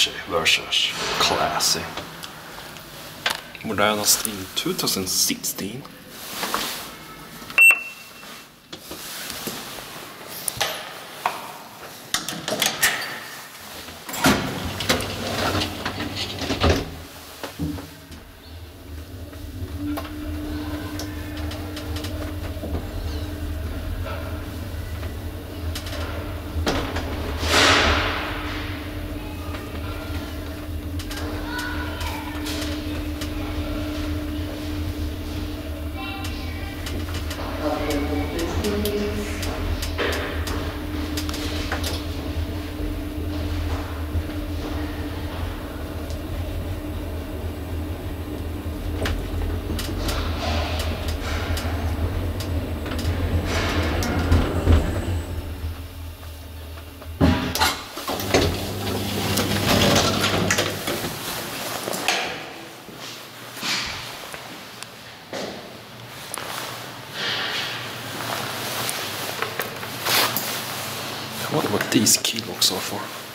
Trashy versus Classy. Modernist in 2016. What these key locks are for?